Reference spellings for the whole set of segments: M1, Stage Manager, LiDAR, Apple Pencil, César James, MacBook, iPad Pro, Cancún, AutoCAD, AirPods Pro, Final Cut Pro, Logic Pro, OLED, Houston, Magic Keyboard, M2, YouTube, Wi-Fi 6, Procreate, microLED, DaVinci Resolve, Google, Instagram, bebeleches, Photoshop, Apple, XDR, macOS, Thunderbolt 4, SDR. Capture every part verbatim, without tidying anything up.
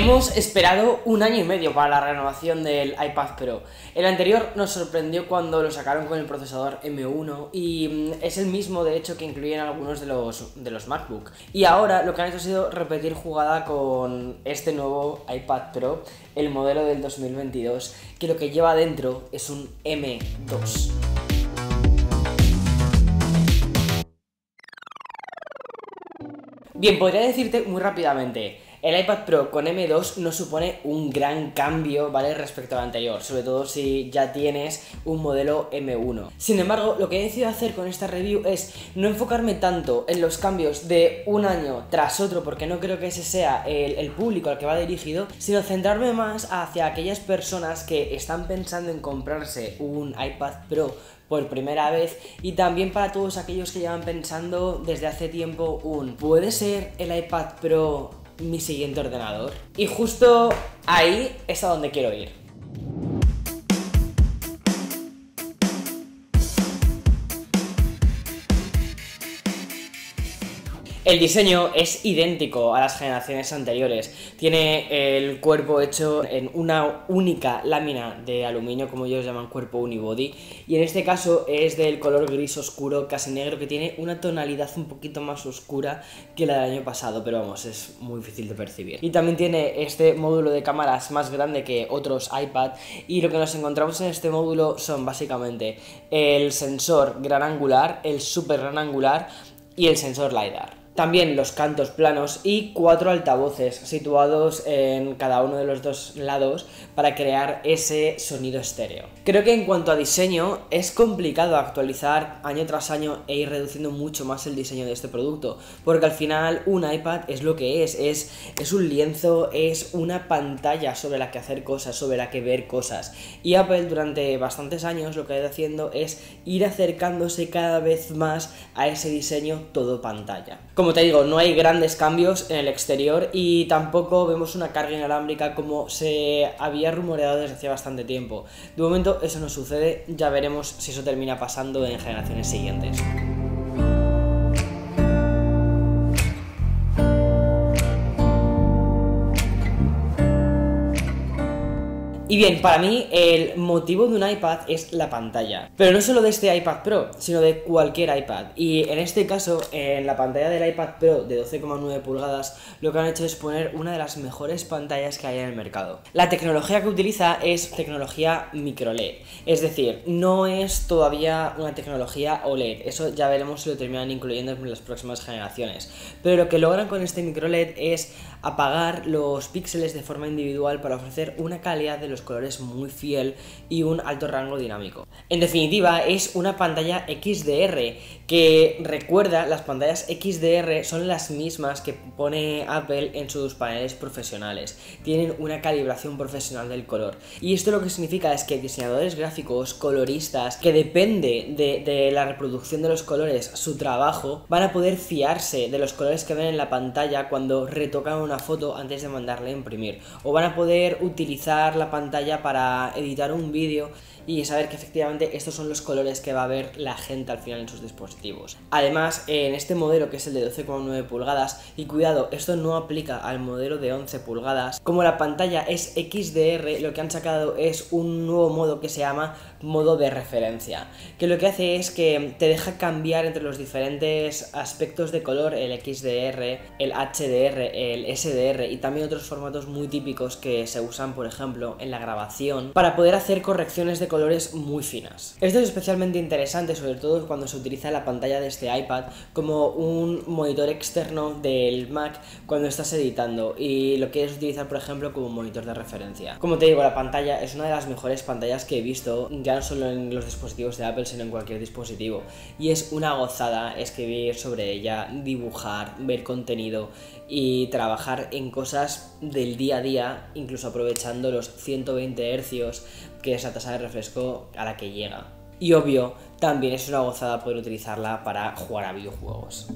Hemos esperado un año y medio para la renovación del iPad Pro. El anterior nos sorprendió cuando lo sacaron con el procesador M uno y es el mismo de hecho que incluyen algunos de los, de los MacBook. Y ahora lo que han hecho ha sido repetir jugada con este nuevo iPad Pro, el modelo del dos mil veintidós, que lo que lleva dentro es un M dos. Bien, podría decirte muy rápidamente, el iPad Pro con M dos no supone un gran cambio, ¿vale?, respecto al anterior, sobre todo si ya tienes un modelo M uno. Sin embargo, lo que he decidido hacer con esta review es no enfocarme tanto en los cambios de un año tras otro, porque no creo que ese sea el, el público al que va dirigido, sino centrarme más hacia aquellas personas que están pensando en comprarse un iPad Pro por primera vez, y también para todos aquellos que llevan pensando desde hace tiempo un ¿puede ser el iPad Pro mi siguiente ordenador? Y justo ahí es a donde quiero ir. El diseño es idéntico a las generaciones anteriores, tiene el cuerpo hecho en una única lámina de aluminio, como ellos llaman cuerpo unibody, y en este caso es del color gris oscuro, casi negro, que tiene una tonalidad un poquito más oscura que la del año pasado, pero vamos, es muy difícil de percibir. Y también tiene este módulo de cámaras más grande que otros iPad, y lo que nos encontramos en este módulo son básicamente el sensor gran angular, el super gran angular y el sensor LiDAR. También los cantos planos y cuatro altavoces situados en cada uno de los dos lados para crear ese sonido estéreo. Creo que en cuanto a diseño es complicado actualizar año tras año e ir reduciendo mucho más el diseño de este producto, porque al final un iPad es lo que es, es, es un lienzo, es una pantalla sobre la que hacer cosas, sobre la que ver cosas. Y Apple durante bastantes años lo que ha ido haciendo es ir acercándose cada vez más a ese diseño todo pantalla. Como Como te digo, no hay grandes cambios en el exterior y tampoco vemos una carga inalámbrica como se había rumoreado desde hace bastante tiempo. De momento eso no sucede, ya veremos si eso termina pasando en generaciones siguientes. Y bien, para mí el motivo de un iPad es la pantalla, pero no solo de este iPad Pro, sino de cualquier iPad, y en este caso, en la pantalla del iPad Pro de doce coma nueve pulgadas, lo que han hecho es poner una de las mejores pantallas que hay en el mercado. La tecnología que utiliza es tecnología microLED, es decir, no es todavía una tecnología O LED, eso ya veremos si lo terminan incluyendo en las próximas generaciones, pero lo que logran con este microLED es apagar los píxeles de forma individual para ofrecer una calidad de los colores muy fiel y un alto rango dinámico. En definitiva, es una pantalla X D R que, recuerda, las pantallas X D R son las mismas que pone Apple en sus paneles profesionales, tienen una calibración profesional del color, y esto lo que significa es que diseñadores gráficos, coloristas, que depende de, de la reproducción de los colores su trabajo, van a poder fiarse de los colores que ven en la pantalla cuando retocan una foto antes de mandarle a imprimir, o van a poder utilizar la pantalla para editar un vídeo y saber que efectivamente estos son los colores que va a ver la gente al final en sus dispositivos. Además, en este modelo, que es el de doce coma nueve pulgadas, y cuidado, esto no aplica al modelo de once pulgadas, como la pantalla es X D R, lo que han sacado es un nuevo modo que se llama modo de referencia, que lo que hace es que te deja cambiar entre los diferentes aspectos de color, el X D R, el H D R, el S D R y también otros formatos muy típicos que se usan, por ejemplo, en la grabación, para poder hacer correcciones de colores muy finas. Esto es especialmente interesante, sobre todo cuando se utiliza la pantalla de este iPad como un monitor externo del Mac cuando estás editando y lo quieres utilizar, por ejemplo, como monitor de referencia. Como te digo, la pantalla es una de las mejores pantallas que he visto, ya no solo en los dispositivos de Apple, sino en cualquier dispositivo, y es una gozada escribir sobre ella, dibujar, ver contenido y trabajar en cosas del día a día, incluso aprovechando los ciento veinte hercios, que es la tasa de refresco a la que llega. Y obvio, también es una gozada poder utilizarla para jugar a videojuegos.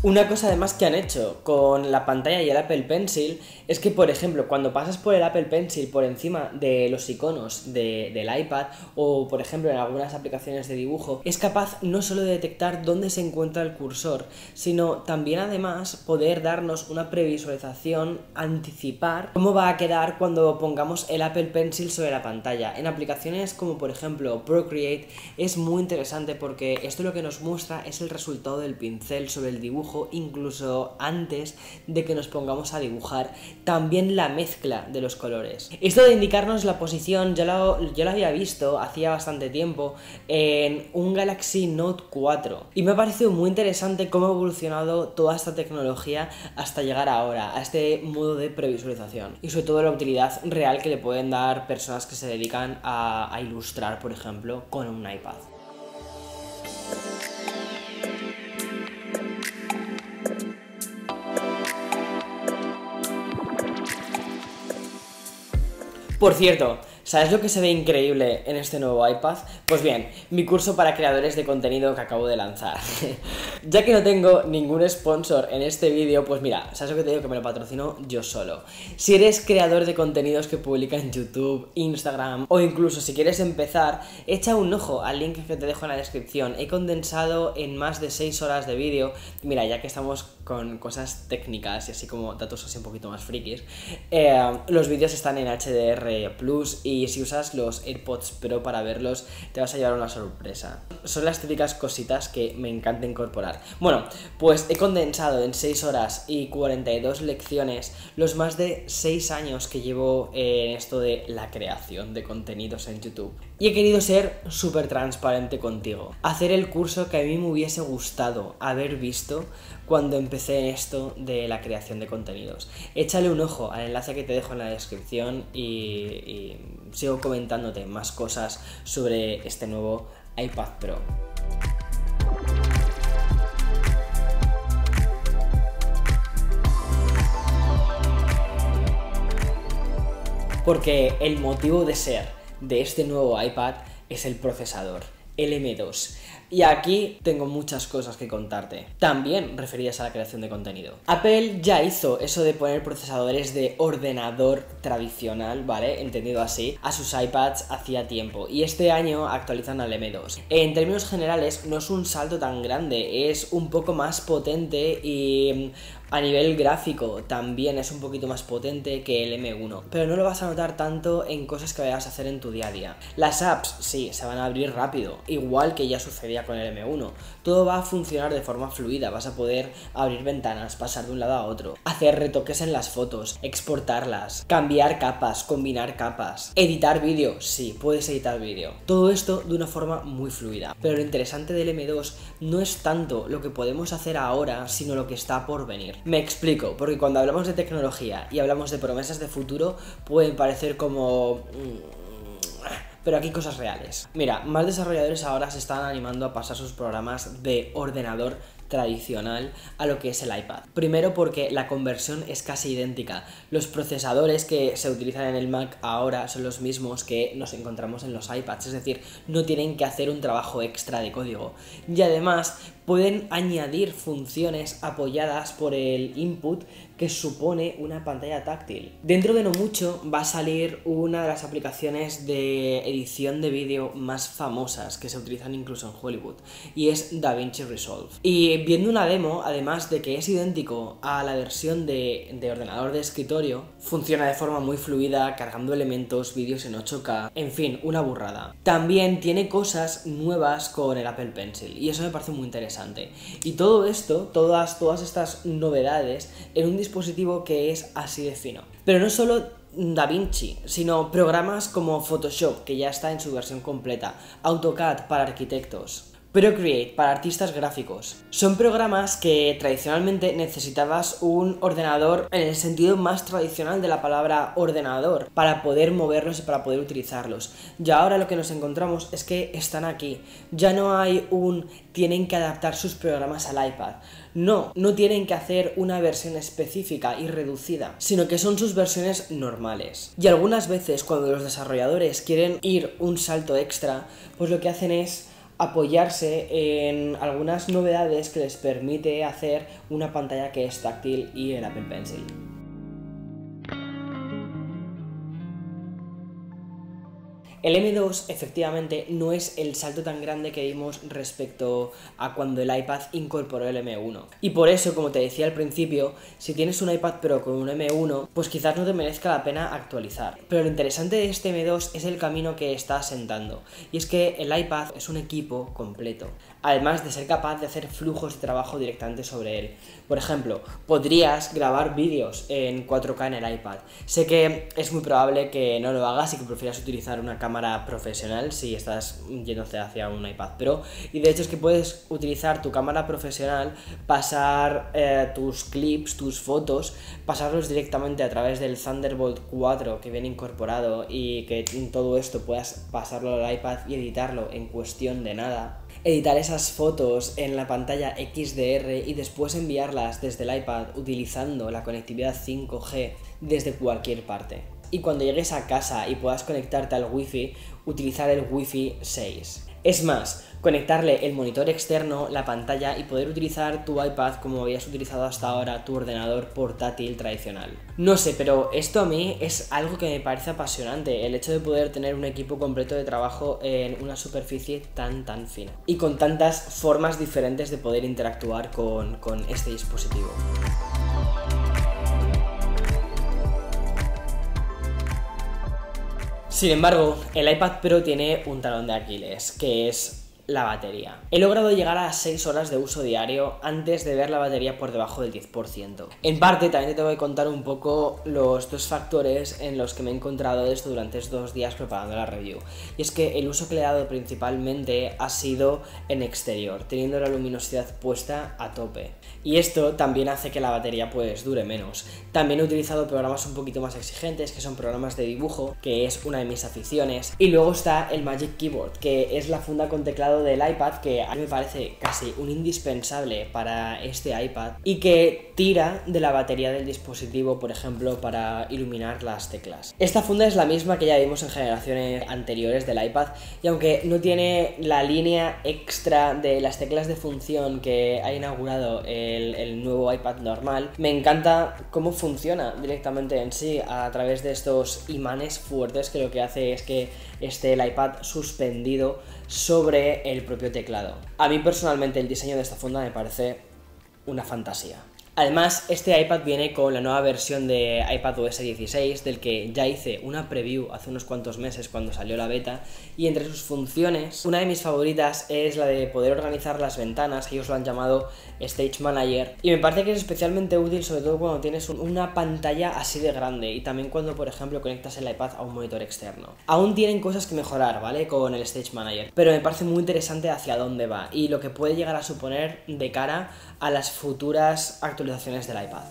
Una cosa además que han hecho con la pantalla y el Apple Pencil es que, por ejemplo, cuando pasas por el Apple Pencil por encima de los iconos de, del iPad o, por ejemplo, en algunas aplicaciones de dibujo, es capaz no solo de detectar dónde se encuentra el cursor, sino también además poder darnos una previsualización, anticipar cómo va a quedar cuando pongamos el Apple Pencil sobre la pantalla. En aplicaciones como, por ejemplo, Procreate es muy interesante porque esto lo que nos muestra es el resultado del pincel sobre el dibujo, incluso antes de que nos pongamos a dibujar, también la mezcla de los colores. Esto de indicarnos la posición ya lo, ya lo había visto hacía bastante tiempo en un Galaxy Note cuatro y me ha parecido muy interesante cómo ha evolucionado toda esta tecnología hasta llegar ahora a este modo de previsualización y sobre todo la utilidad real que le pueden dar personas que se dedican a, a ilustrar, por ejemplo, con un iPad. Por cierto, ¿sabes lo que se ve increíble en este nuevo iPad? Pues bien, mi curso para creadores de contenido que acabo de lanzar. Ya que no tengo ningún sponsor en este vídeo, pues mira, ¿sabes lo que te digo? Que me lo patrocino yo solo. Si eres creador de contenidos que publica en YouTube, Instagram o incluso si quieres empezar, echa un ojo al link que te dejo en la descripción. He condensado en más de seis horas de vídeo. Mira, ya que estamos con cosas técnicas y así como datos así un poquito más frikis, eh, los vídeos están en H D R Plus y Y si usas los AirPods Pro para verlos, te vas a llevar una sorpresa. Son las típicas cositas que me encanta incorporar. Bueno, pues he condensado en seis horas y cuarenta y dos lecciones los más de seis años que llevo en esto de la creación de contenidos en YouTube. Y he querido ser súper transparente contigo. Hacer el curso que a mí me hubiese gustado haber visto cuando empecé en esto de la creación de contenidos. Échale un ojo al enlace que te dejo en la descripción y... y... sigo comentándote más cosas sobre este nuevo iPad Pro. Porque el motivo de ser de este nuevo iPad es el procesador, el M dos. Y aquí tengo muchas cosas que contarte, también referidas a la creación de contenido. Apple ya hizo eso de poner procesadores de ordenador tradicional, ¿vale? Entendido así, a sus iPads hacía tiempo. Y este año actualizan al M dos. En términos generales, no es un salto tan grande, es un poco más potente y... a nivel gráfico también es un poquito más potente que el M uno, pero no lo vas a notar tanto en cosas que vayas a hacer en tu día a día. Las apps, sí, se van a abrir rápido, igual que ya sucedía con el M uno. Todo va a funcionar de forma fluida, vas a poder abrir ventanas, pasar de un lado a otro, hacer retoques en las fotos, exportarlas, cambiar capas, combinar capas, editar vídeo, sí, puedes editar vídeo. Todo esto de una forma muy fluida. Pero lo interesante del M dos no es tanto lo que podemos hacer ahora, sino lo que está por venir. Me explico, porque cuando hablamos de tecnología y hablamos de promesas de futuro, pueden parecer como... pero aquí cosas reales. Mira, más desarrolladores ahora se están animando a pasar sus programas de ordenador tradicional a lo que es el iPad. Primero porque la conversión es casi idéntica. Los procesadores que se utilizan en el Mac ahora son los mismos que nos encontramos en los iPads, es decir, no tienen que hacer un trabajo extra de código. Y además pueden añadir funciones apoyadas por el input que supone una pantalla táctil. Dentro de no mucho va a salir una de las aplicaciones de edición de vídeo más famosas que se utilizan incluso en Hollywood y es DaVinci Resolve. Y viendo una demo, además de que es idéntico a la versión de, de ordenador de escritorio, funciona de forma muy fluida, cargando elementos, vídeos en ocho K, en fin, una burrada. También tiene cosas nuevas con el Apple Pencil y eso me parece muy interesante. Y todo esto, todas, todas estas novedades en un dispositivo que es así de fino. Pero no solo DaVinci, sino programas como Photoshop, que ya está en su versión completa, AutoCAD para arquitectos, Procreate para artistas gráficos. Son programas que tradicionalmente necesitabas un ordenador en el sentido más tradicional de la palabra ordenador para poder moverlos y para poder utilizarlos. Y ahora lo que nos encontramos es que están aquí. Ya no hay un tienen que adaptar sus programas al iPad. No, no tienen que hacer una versión específica y reducida, sino que son sus versiones normales. Y algunas veces cuando los desarrolladores quieren ir un salto extra, pues lo que hacen es apoyarse en algunas novedades que les permite hacer una pantalla que es táctil y el Apple Pencil. El M dos efectivamente no es el salto tan grande que dimos respecto a cuando el iPad incorporó el M uno. Y por eso, como te decía al principio, si tienes un iPad Pro con un M uno, pues quizás no te merezca la pena actualizar. Pero lo interesante de este M dos es el camino que está asentando. Y es que el iPad es un equipo completo, además de ser capaz de hacer flujos de trabajo directamente sobre él. Por ejemplo, podrías grabar vídeos en cuatro K en el iPad. Sé que es muy probable que no lo hagas y que prefieras utilizar una cámara cámara profesional si estás yéndote hacia un iPad Pro, y de hecho es que puedes utilizar tu cámara profesional, pasar eh, tus clips, tus fotos, pasarlos directamente a través del Thunderbolt cuatro que viene incorporado, y que todo esto puedas pasarlo al iPad y editarlo en cuestión de nada. Editar esas fotos en la pantalla X D R y después enviarlas desde el iPad utilizando la conectividad cinco G desde cualquier parte. Y cuando llegues a casa y puedas conectarte al Wi-Fi, utilizar el Wi-Fi seis. Es más, conectarle el monitor externo, la pantalla, y poder utilizar tu iPad como habías utilizado hasta ahora tu ordenador portátil tradicional. No sé, pero esto a mí es algo que me parece apasionante, el hecho de poder tener un equipo completo de trabajo en una superficie tan tan fina y con tantas formas diferentes de poder interactuar con, con este dispositivo. Sin embargo, el iPad Pro tiene un talón de Aquiles, que es la batería. He logrado llegar a seis horas de uso diario antes de ver la batería por debajo del diez por ciento. En parte, también te tengo que contar un poco los dos factores en los que me he encontrado esto durante estos dos días preparando la review. Y es que el uso que le he dado principalmente ha sido en exterior, teniendo la luminosidad puesta a tope. Y esto también hace que la batería pues dure menos. También he utilizado programas un poquito más exigentes, que son programas de dibujo, que es una de mis aficiones. Y luego está el Magic Keyboard, que es la funda con teclado del iPad, que a mí me parece casi un indispensable para este iPad, y que tira de la batería del dispositivo, por ejemplo, para iluminar las teclas. Esta funda es la misma que ya vimos en generaciones anteriores del iPad, y aunque no tiene la línea extra de las teclas de función que ha inaugurado eh, El, el nuevo iPad normal, me encanta cómo funciona directamente en sí a través de estos imanes fuertes, que lo que hace es que esté el iPad suspendido sobre el propio teclado. A mí personalmente el diseño de esta funda me parece una fantasía. Además, este iPad viene con la nueva versión de iPadOS dieciséis, del que ya hice una preview hace unos cuantos meses cuando salió la beta, y entre sus funciones, una de mis favoritas es la de poder organizar las ventanas, ellos lo han llamado Stage Manager, y me parece que es especialmente útil sobre todo cuando tienes una pantalla así de grande, y también cuando, por ejemplo, conectas el iPad a un monitor externo. Aún tienen cosas que mejorar, ¿vale?, con el Stage Manager, pero me parece muy interesante hacia dónde va y lo que puede llegar a suponer de cara a las futuras actualizaciones del iPad.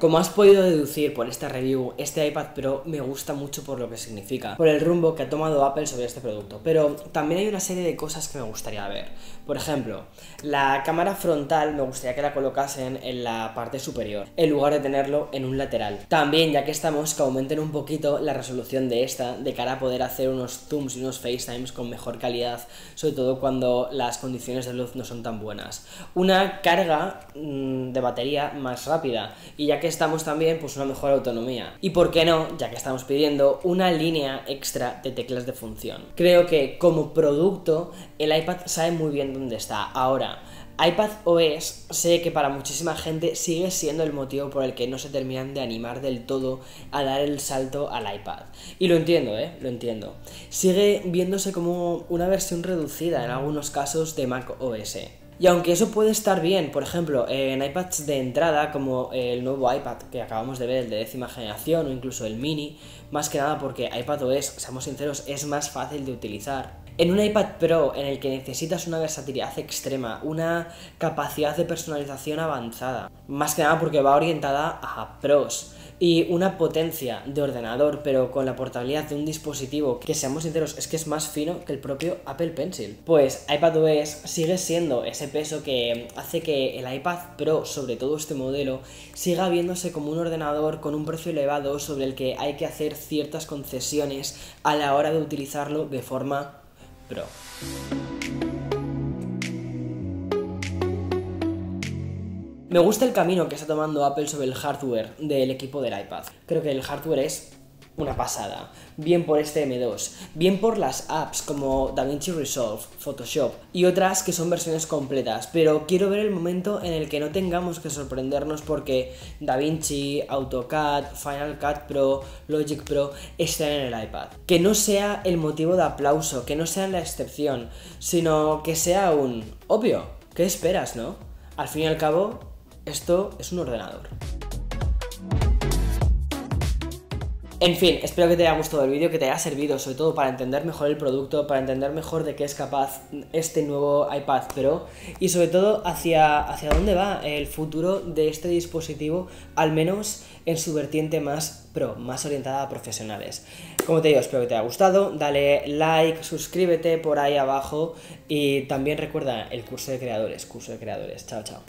Como has podido deducir por esta review, este iPad Pro me gusta mucho por lo que significa, por el rumbo que ha tomado Apple sobre este producto, pero también hay una serie de cosas que me gustaría ver. Por ejemplo, la cámara frontal me gustaría que la colocasen en la parte superior, en lugar de tenerlo en un lateral. También, ya que estamos, que aumenten un poquito la resolución de esta, de cara a poder hacer unos zooms y unos FaceTimes con mejor calidad, sobre todo cuando las condiciones de luz no son tan buenas. Una carga mmm, de batería más rápida, y ya que estamos también, pues una mejor autonomía. Y por qué no, ya que estamos pidiendo, una línea extra de teclas de función. Creo que como producto el iPad sabe muy bien dónde está. Ahora, iPadOS sé que para muchísima gente sigue siendo el motivo por el que no se terminan de animar del todo a dar el salto al iPad. Y lo entiendo, ¿eh? Lo entiendo. Sigue viéndose como una versión reducida en algunos casos de macOS. Y aunque eso puede estar bien, por ejemplo, en iPads de entrada, como el nuevo iPad que acabamos de ver, el de décima generación, o incluso el mini, más que nada porque iPadOS, seamos sinceros, es más fácil de utilizar. En un iPad Pro en el que necesitas una versatilidad extrema, una capacidad de personalización avanzada, más que nada porque va orientada a pros, y una potencia de ordenador, pero con la portabilidad de un dispositivo que, seamos sinceros, es que es más fino que el propio Apple Pencil. Pues iPadOS sigue siendo ese peso que hace que el iPad Pro, sobre todo este modelo, siga viéndose como un ordenador con un precio elevado sobre el que hay que hacer ciertas concesiones a la hora de utilizarlo de forma pro. Me gusta el camino que está tomando Apple sobre el hardware del equipo del iPad. Creo que el hardware es una pasada. Bien por este M dos, bien por las apps como DaVinci Resolve, Photoshop y otras que son versiones completas, pero quiero ver el momento en el que no tengamos que sorprendernos porque DaVinci, AutoCAD, Final Cut Pro, Logic Pro estén en el iPad. Que no sea el motivo de aplauso, que no sea la excepción, sino que sea un obvio. ¿Qué esperas, no? Al fin y al cabo, esto es un ordenador. En fin, espero que te haya gustado el vídeo, que te haya servido sobre todo para entender mejor el producto, para entender mejor de qué es capaz este nuevo iPad Pro y sobre todo hacia, hacia dónde va el futuro de este dispositivo, al menos en su vertiente más pro, más orientada a profesionales. Como te digo, espero que te haya gustado, dale like, suscríbete por ahí abajo y también recuerda el curso de creadores, curso de creadores. Chao, chao.